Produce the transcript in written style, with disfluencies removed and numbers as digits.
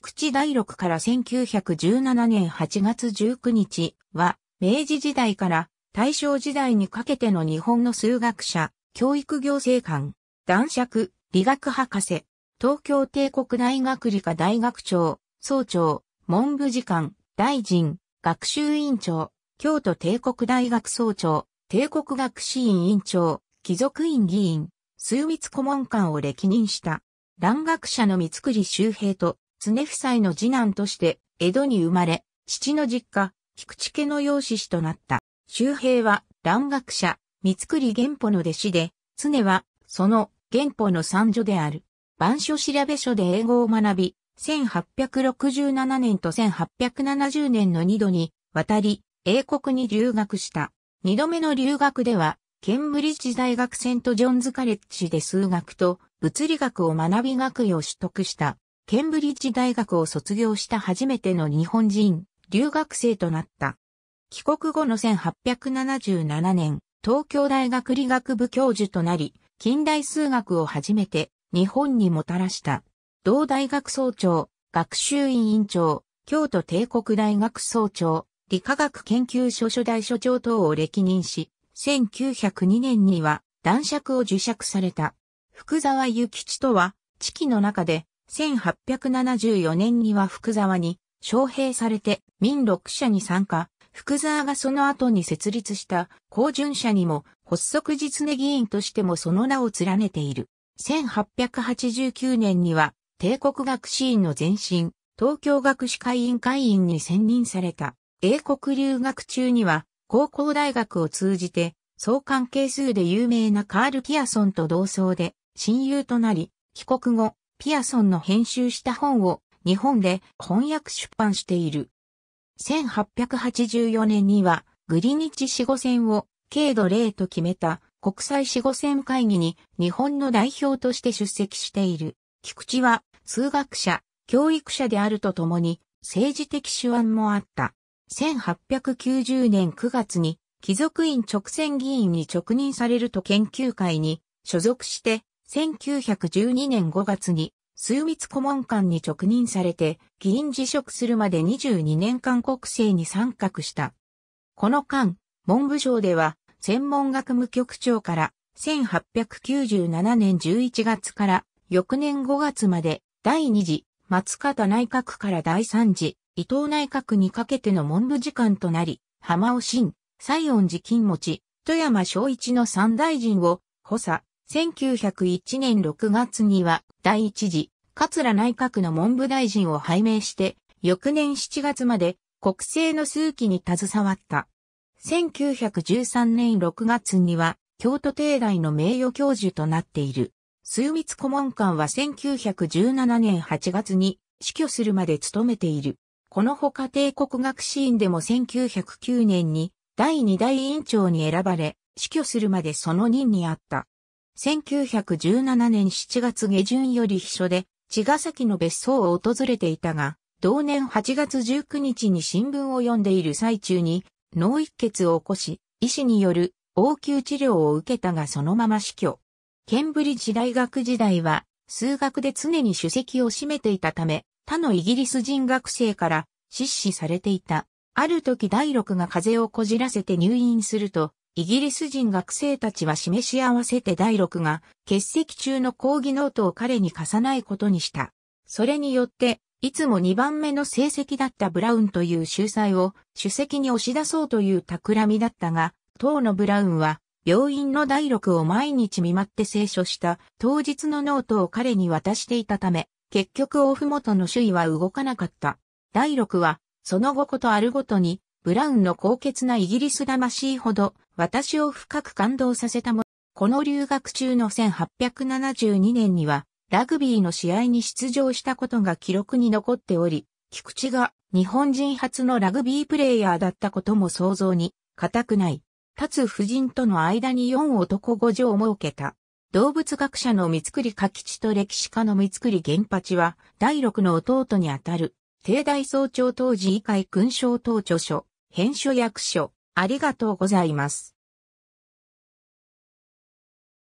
菊池大六から1917年8月19日は、明治時代から大正時代にかけての日本の数学者、教育行政官、男爵、理学博士、東京帝国大学理科大学長、総長、文部次官、大臣、学習院長、京都帝国大学総長、帝国学士院院長、貴族院議員、枢密顧問官を歴任した。蘭学者の三栗周平と常夫妻の次男として江戸に生まれ、父の実家、菊池家の養子となった。周平は蘭学者、三栗元保の弟子で、常はその元保の三女である。板書調べ書で英語を学び、1867年と1870年の2度に渡り、英国に留学した。2度目の留学では、ケンブリッジ大学セントジョンズカレッジで数学と物理学を学び学位を取得した。ケンブリッジ大学を卒業した初めての日本人、留学生となった。帰国後の1877年、東京大学理学部教授となり、近代数学を初めて日本にもたらした。同大学総長、学習院院長、京都帝国大学総長、理化学研究所初代所長等を歴任し、1902年には男爵を受爵された。福沢諭吉とは、知己の中で、1874年には福沢に招聘されて民6社に参加、福沢がその後に設立した香淳社にも発足実根議員としてもその名を連ねている。1889年には、帝国学士院の前身、東京学士会員会員に選任された。英国留学中には、高校大学を通じて、相関係数で有名なカール・ピアソンと同窓で親友となり、帰国後、ピアソンの編集した本を日本で翻訳出版している。1884年には、グリニッジ死後戦を軽度0と決めた国際死後戦会議に日本の代表として出席している。菊池は数学者、教育者であるとともに政治的手腕もあった。1890年9月に貴族院勅選議員に勅任されると研究会に所属して、1912年5月に枢密顧問官に勅任されて、議員辞職するまで22年間国政に参画した。この間、文部省では専門学務局長から1897年11月から翌年5月まで第2次、松方内閣から第3次、伊藤内閣にかけての文部次官となり、浜尾伸、西園寺公望、外山昭一の3大臣を補佐。1901年6月には第一次桂内閣の文部大臣を拝命して、翌年7月まで国政の枢機に携わった。1913年6月には京都帝大の名誉教授となっている。枢密顧問官は1917年8月に死去するまで務めている。このほか帝国学士院でも1909年に第2代院長に選ばれ、死去するまでその任にあった。1917年7月下旬より秘書で、茅ヶ崎の別荘を訪れていたが、同年8月19日に新聞を読んでいる最中に脳溢血を起こし、医師による応急治療を受けたがそのまま死去。ケンブリッジ大学時代は、数学で常に主席を占めていたため、他のイギリス人学生から叱咤されていた。ある時大六が風邪をこじらせて入院すると、イギリス人学生たちは示し合わせて大六が欠席中の講義ノートを彼に貸さないことにした。それによって、いつも2番目の成績だったブラウンという秀才を主席に押し出そうという企みだったが、当のブラウンは病院の大六を毎日見舞って清書した当日のノートを彼に渡していたため、結局大麓の首位は動かなかった。大六は、その後ことあるごとに、ブラウンの高潔なイギリス魂ほど、私を深く感動させたもの。この留学中の1872年には、ラグビーの試合に出場したことが記録に残っており、菊池が日本人初のラグビープレイヤーだったことも想像に固くない。立夫人との間に4男5女を設けた。動物学者の三栗嘉吉と歴史家の三栗源八は、大六の弟にあたる、帝大総長当時以下勲章等著書、編書訳書、ありがとうございます。